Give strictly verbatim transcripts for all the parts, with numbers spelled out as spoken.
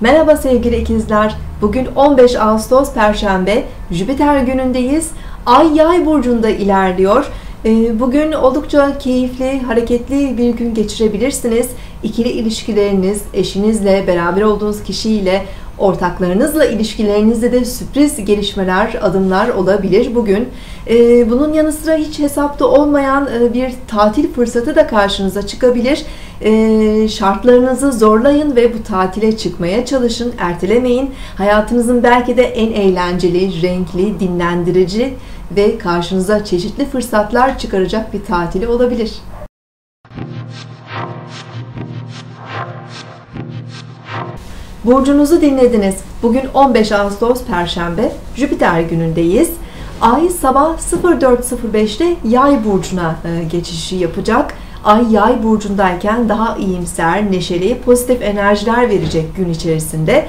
Merhaba sevgili ikizler. Bugün on beş Ağustos Perşembe, Jüpiter günündeyiz. Ay Yay burcunda ilerliyor. Bugün oldukça keyifli, hareketli bir gün geçirebilirsiniz. İkili ilişkileriniz, eşinizle, beraber olduğunuz kişiyle, ortaklarınızla ilişkilerinizde de sürpriz gelişmeler, adımlar olabilir bugün. Bunun yanı sıra hiç hesapta olmayan bir tatil fırsatı da karşınıza çıkabilir. Şartlarınızı zorlayın ve bu tatile çıkmaya çalışın, ertelemeyin. Hayatınızın belki de en eğlenceli, renkli, dinlendirici ve karşınıza çeşitli fırsatlar çıkaracak bir tatili olabilir. Burcunuzu dinlediniz. Bugün on beş Ağustos Perşembe, Jüpiter günündeyiz. Ay sabah sıfır dört sıfır beş'te Yay burcuna geçişi yapacak. Ay Yay burcundayken daha iyimser, neşeli, pozitif enerjiler verecek gün içerisinde.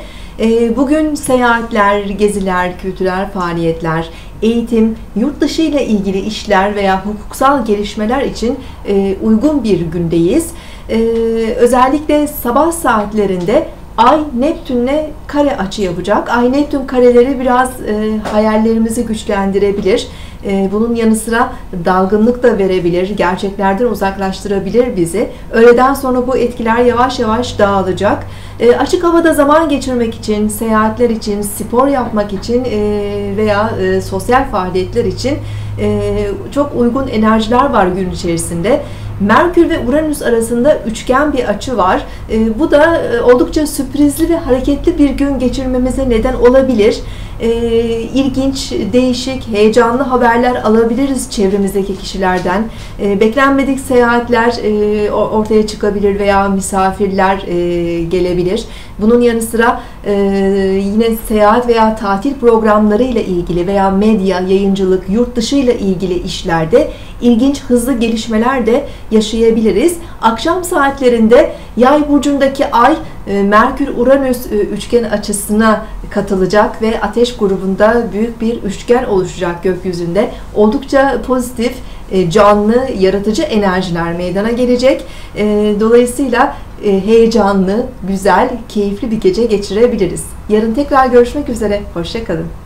Bugün seyahatler, geziler, kültürel faaliyetler, eğitim, yurt dışı ile ilgili işler veya hukuksal gelişmeler için uygun bir gündeyiz. Özellikle sabah saatlerinde Ay Neptün'le kare açı yapacak. Ay Neptün kareleri biraz e, hayallerimizi güçlendirebilir. E, bunun yanı sıra dalgınlık da verebilir. Gerçeklerden uzaklaştırabilir bizi. Öğleden sonra bu etkiler yavaş yavaş dağılacak. E, açık havada zaman geçirmek için, seyahatler için, spor yapmak için e, veya e, sosyal faaliyetler için e, çok uygun enerjiler var gün içerisinde. Merkür ve Uranüs arasında üçgen bir açı var. E, bu da e, oldukça sürprizli ve hareketli bir gün geçirmemize neden olabilir. E, ilginç, değişik, heyecanlı haberler alabiliriz çevremizdeki kişilerden. E, beklenmedik seyahatler e, ortaya çıkabilir veya misafirler e, gelebilir. Bunun yanı sıra e, yine seyahat veya tatil programları ile ilgili veya medya, yayıncılık, yurt dışı ile ilgili işlerde ilginç, hızlı gelişmeler de yaşayabiliriz. Akşam saatlerinde Yay burcundaki Ay Merkür-Uranüs üçgen açısına katılacak ve Ateş grubunda büyük bir üçgen oluşacak gökyüzünde. Oldukça pozitif, canlı, yaratıcı enerjiler meydana gelecek. Dolayısıyla heyecanlı, güzel, keyifli bir gece geçirebiliriz. Yarın tekrar görüşmek üzere. Hoşça kalın.